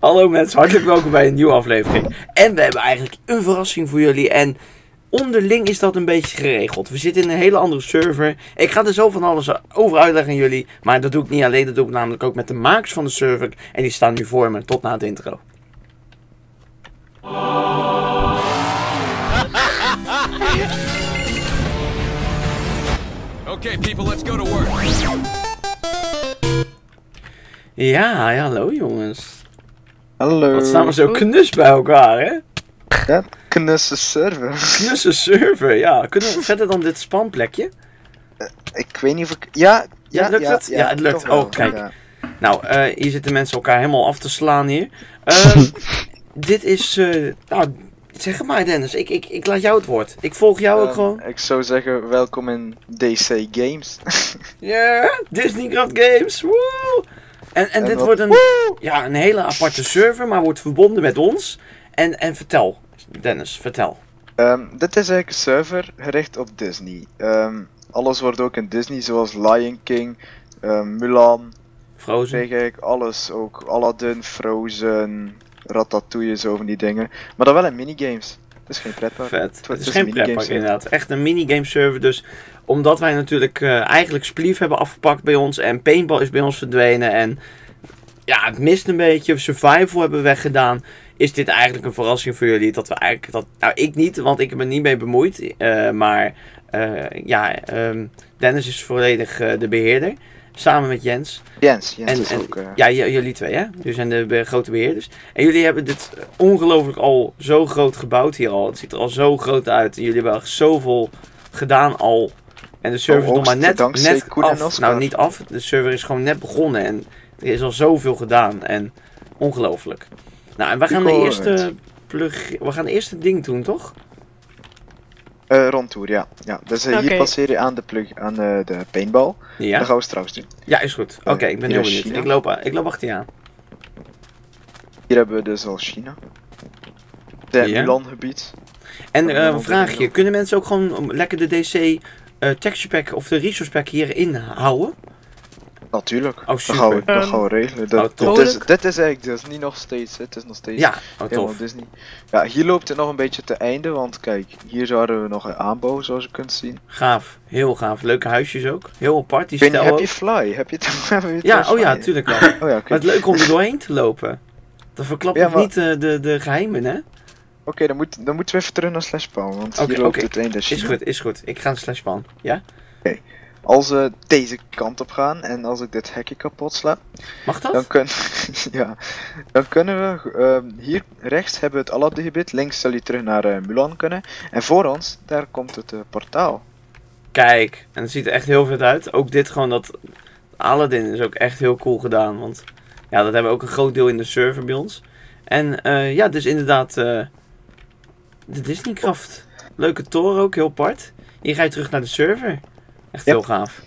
Hallo mensen, hartelijk welkom bij een nieuwe aflevering. En we hebben eigenlijk een verrassing voor jullie. En onderling is dat een beetje geregeld. We zitten in een hele andere server. Ik ga er zo van alles over uitleggen aan jullie. Maar dat doe ik niet alleen, dat doe ik namelijk ook met de makers van de server. En die staan nu voor me, tot na het intro. Oké, people, let's go to work. Ja, hallo jongens. Hallo. Wat staan we zo knus bij elkaar, hè? Ja, knusse server. Knusse server, ja. Kunnen we verder dan dit spanplekje? Ik weet niet of ik... Ja, lukt het? Ja, het lukt. Oh, kijk. Ja. Nou, hier zitten mensen elkaar helemaal af te slaan hier. Dit is... nou, zeg het maar Dennis. Ik laat jou het woord. Ik volg jou ook gewoon. Ik zou zeggen, welkom in DC Games. Ja, yeah, Disneycraft Games. Woe! En dit wordt een, ja, een hele aparte server, maar wordt verbonden met ons. En vertel, Dennis, vertel. Dit is eigenlijk een server gericht op Disney. Alles wordt ook in Disney, zoals Lion King, Mulan. Frozen. Eigenlijk alles ook. Aladdin, Frozen, Ratatouille, zo van die dingen. Maar dan wel in minigames. Het is geen pretpark. Vet. Het is geen pretpark inderdaad. Echt een minigame server dus. Omdat wij natuurlijk eigenlijk Spleef hebben afgepakt bij ons. En Paintball is bij ons verdwenen. En ja, het mist een beetje. Survival hebben we weggedaan. Is dit eigenlijk een verrassing voor jullie? Dat we eigenlijk dat... Nou, ik niet. Want ik heb me niet mee bemoeid. Dennis is volledig de beheerder. Samen met Jens. Jens is ook... Ja, jullie twee, hè? Jullie zijn de grote beheerders. En jullie hebben dit ongelooflijk al zo groot gebouwd hier al. Het ziet er al zo groot uit. Jullie hebben al zoveel gedaan al. En de server is nog maar net af. Nou, niet af. De server is gewoon net begonnen. En er is al zoveel gedaan. En ongelooflijk. Nou, en wij gaan de eerste plug... We gaan eerst het ding doen, toch? Rondtour, ja. Dus hier passeer je aan de paintball. Ja. Dan gaan we straks doen. Ja, is goed. Oké, ik ben heel benieuwd. Ik loop achter je aan. Hier hebben we dus al China. Het Milan-gebied. En een vraagje. Kunnen mensen ook gewoon lekker de DC texture pack of de resource pack hierin houden? Natuurlijk. Oh, super. Dat gaan we regelen. Dit is eigenlijk Disney nog steeds. Het is nog steeds helemaal Disney. Ja, hier loopt het nog een beetje te einde. Want kijk, hier zouden we nog een aanbouw, zoals je kunt zien. Gaaf. Heel gaaf. Leuke huisjes ook. Heel apart. Die stel ook. Happy Fly. Heb je het? Ja, oh ja, tuurlijk wel. Okay. Maar het leuk om er doorheen te lopen. Dat verklapt nog niet de geheimen, hè? Oké, dan moeten we even terug naar Slashpan. Want hier loopt het einde. Is goed, is goed. Ik ga naar Slashpan. Ja? Oké. Als we deze kant op gaan en als ik dit hekje kapot sla... Mag dat? Dan, dan kunnen we... hier rechts hebben we het Aladdin gebied. Links zal je terug naar Mulan kunnen. En voor ons, daar komt het portaal. Kijk, en het ziet er echt heel vet uit. Ook dit gewoon dat... Aladdin is ook echt heel cool gedaan. Want ja, dat hebben we ook een groot deel in de server bij ons. En ja, dus inderdaad... de Disneycraft. Leuke toren ook, heel apart. Hier ga je terug naar de server. Echt heel gaaf.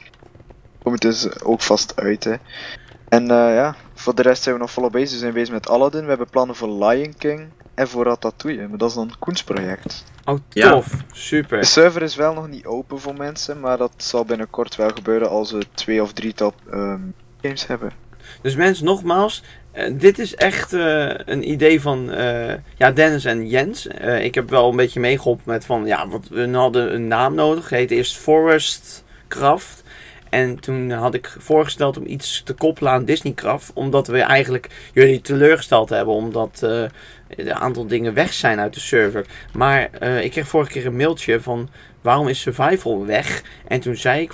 Komt dus ook vast uit, hè. En ja, voor de rest zijn we nog volop bezig. We zijn bezig met Aladdin, we hebben plannen voor Lion King en voor Ratatouille. Maar dat is dan Koens project. Oh, tof. Ja. Super. De server is wel nog niet open voor mensen, maar dat zal binnenkort wel gebeuren als we 2 of 3 top games hebben. Dus mensen, nogmaals, dit is echt een idee van Dennis en Jens. Ik heb wel een beetje meegeholpen met van, ja, want we hadden een naam nodig. Het heette eerst Forest... Craft. En toen had ik voorgesteld om iets te koppelen aan Disneycraft. Omdat we eigenlijk jullie teleurgesteld hebben. Omdat een aantal dingen weg zijn uit de server. Maar ik kreeg vorige keer een mailtje van... Waarom is Survival weg? En toen zei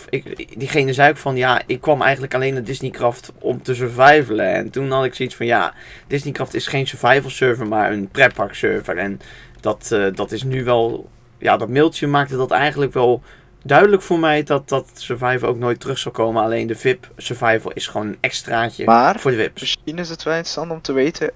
diegene zei ook van... Ja, ik kwam eigenlijk alleen naar Disneycraft om te survivalen. En toen had ik zoiets van... Ja, Disneycraft is geen survival server, maar een pretpark server. En dat is nu wel... Ja, dat mailtje maakte dat eigenlijk wel... Duidelijk voor mij dat survival ook nooit terug zal komen. Alleen de VIP survival is gewoon een extraatje voor de VIP's. Misschien is het wel interessant om te weten.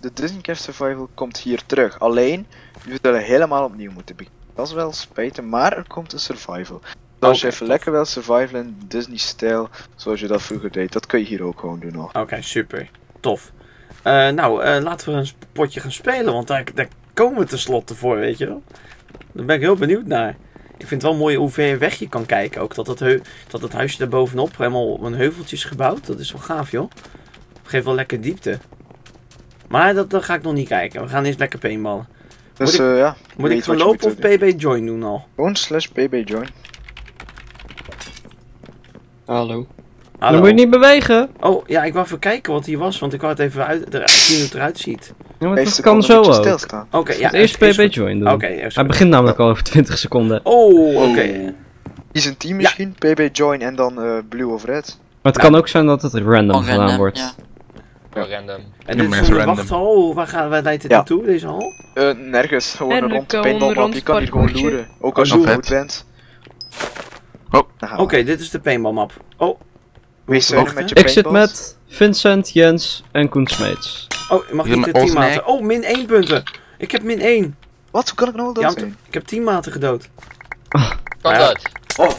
De Disneycraft survival komt hier terug. Alleen, we zullen helemaal opnieuw moeten beginnen. Dat is wel spijtig, maar er komt een survival. Als je even lekker wil survivalen in Disney-stijl, zoals je dat vroeger deed. Dat kun je hier ook gewoon doen nog. Oké, super. Tof. Laten we een potje gaan spelen. Want daar komen we tenslotte voor, weet je wel. Daar ben ik heel benieuwd naar. Ik vind het wel mooi hoe ver weg je kan kijken ook. Dat huisje daar bovenop helemaal op een heuveltje is gebouwd. Dat is wel gaaf, joh. Geeft wel lekker diepte. Maar dat ga ik nog niet kijken. We gaan eerst lekker paintballen. Dus ja. Moet ik gaan lopen of pb join doen al? Gewoon /pb join. Hallo. Hallo. Dan moet je niet bewegen. Oh ja, ik wou even kijken wat hier was, want ik wou het even zien hoe het eruit ziet. Ja, maar dat kan zo ook. Oké, ja. Eerst pb join doen. Hij begint namelijk al over 20 seconden. Oh, oké. Is een team misschien? Pb join en dan blue of red. Maar het kan ook zijn dat het random gedaan wordt. Ja, random. En dit is een wachthal, waar leidt dit naartoe, deze hal? Nergens, gewoon rond de paintballmap, je kan hier gewoon loeren. Ook als je goed bent. Oké, dit is de paintballmap. Oh. Ik zit met Vincent, Jens en Koen Smeets. Oh, je mag niet de teammaten. Oh, -1 punten. Ik heb -1. Wat? Hoe kan ik nou al dood? Ik heb teammaten gedood. Kan dat? Oh.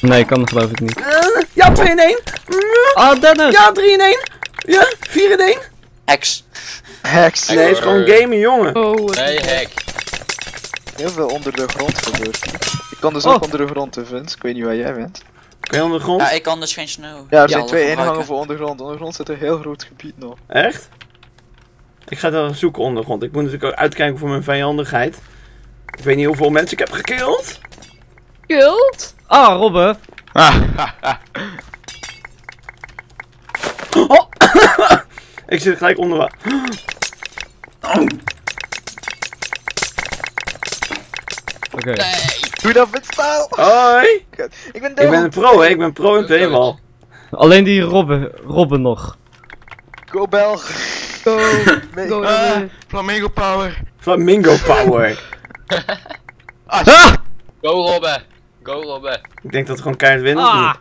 Nee, kan dat geloof ik niet. Ja, 2-1. Ah, Dennis. Ja, 3-1. Ja, 4-1. Hex. Hex. Nee, het is gewoon gamen, jongen. Oh, nee, hek. Heel veel onder de grond gebeurt. Ik kan dus ook onder de grond, Vince. Ik weet niet waar jij bent. Kan je onder de grond? Ja, ik kan dus geen sneeuw. Ja, er zijn 2 ingangen voor ondergrond. Ondergrond zit een heel groot gebied nog. Echt? Ik ga daar zoeken ondergrond. Ik moet natuurlijk ook uitkijken voor mijn vijandigheid. Ik weet niet hoeveel mensen ik heb gekillt. Killed? Ah, Robbe. Oh! Ik zit gelijk onder water. Oh. Oké. Doe dat met staal! Hoi! Ik ben een pro, hè? Ik ben pro in het helemaal. Alleen die Robbe nog. Go Belg! Go! Go. Flamingo power! Flamingo power! Ah! Go Robbe! Go Robbe! Ik denk dat we gewoon keihard winnen. Ah.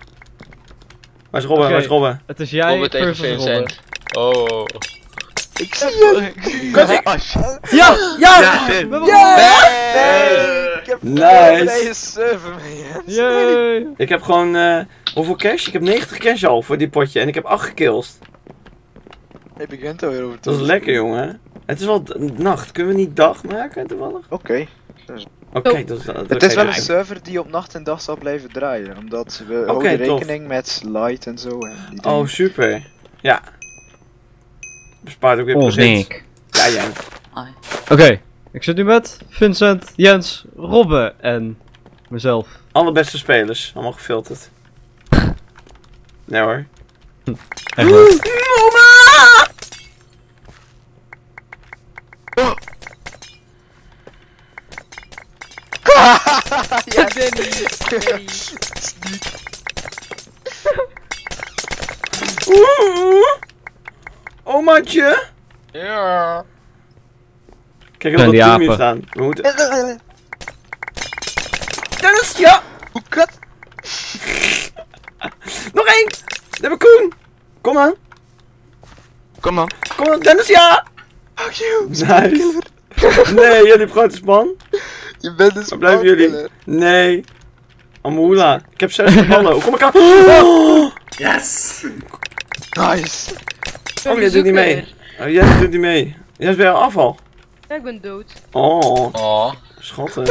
Waar is Robbe? Okay. Waar is Robbe? Het is jij Robbe tegen Vincent. Oh. Ik zie je. Ja! Ja! Ja! Nee! Ik heb nice. Server mee. Ik heb gewoon hoeveel cash? Ik heb 90 cash al voor dit potje en ik heb 8 gekills. Heb ik Gento weer over. Dat is lekker, jongen. Het is wel nacht. Kunnen we niet dag maken toevallig? Oké. Oké, het is wel een server die op nacht en dag zal blijven draaien, omdat we houden rekening met light en zo. Oh, super. Ja. Bespaart ook weer precies. Ja, jij. Oké, ik zit nu met Vincent, Jens, Robbe en mezelf. Alle beste spelers, allemaal gefilterd. Nee hoor. Echt leuk. Ja, Dennis. Oh, maatje. Ja. Kijk op dat team hier staan. We moeten... Dennis, ja. Hoe kut. Nog één. Dat hebben we Koen. Kom aan. Kom aan. Kom aan, Dennis, ja. Fuck you. Nice. Nee, jullie hebben grote span. Je bent dus. Waar blijven jullie? Nee. Amula. Ik heb 6 ballen. Hoe kom ik aan? Oh. Yes. Nice. Oh, jij doet niet mee. Oh, jij doet niet mee. Jij is bij jou afval. Ja, ik ben dood. Oh. Schatten.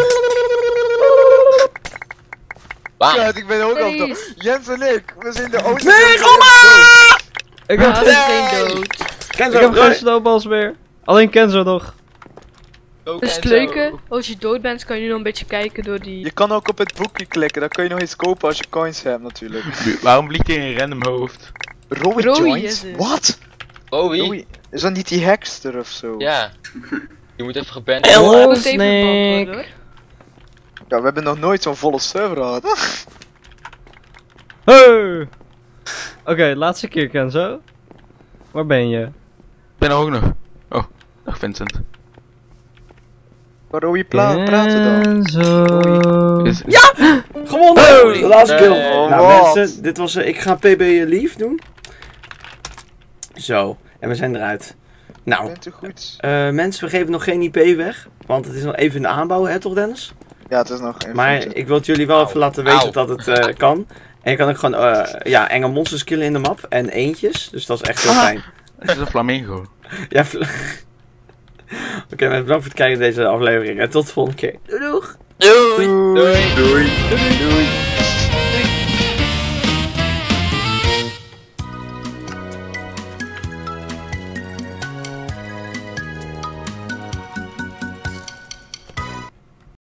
Kijk, ik ben ook al dood. Jens en ik, we zijn de oosten. Nee, kom maar! Ik ben geen dood. Ik heb geen snowballs meer. Alleen Kenzo nog. Dus het leuke, als je dood bent, kan je nog een beetje kijken door die... Je kan ook op het boekje klikken, dan kun je nog eens kopen als je coins hebt natuurlijk. Waarom vliegt hij in een random hoofd? Rowie joint? Wat? Rowie? Is dat niet die hekster ofzo? Ja. Je moet even geband worden. Ja, we hebben nog nooit zo'n volle server gehad. Hey. Oké, laatste keer Kenzo. Waar ben je? Ik ben er ook nog. Oh, dag Vincent. Maar Rowie praten dan. Ja! Gewonnen! De laatste kill. Nou mensen, dit was... ik ga PB lief doen. Zo. En we zijn eruit. Nou. Mensen, we geven nog geen IP weg. Want het is nog even in de aanbouw, hè toch Dennis? Ja, het is nog even. Maar ik wil het jullie wel even laten weten dat het kan. En je kan ook gewoon enge monsters killen in de map. En eentjes. Dus dat is echt heel fijn. Dat is een flamingo. Ja, Oké, bedankt voor het kijken naar deze aflevering en tot de volgende keer. Doei! Doei! Doei! Doei! Doei!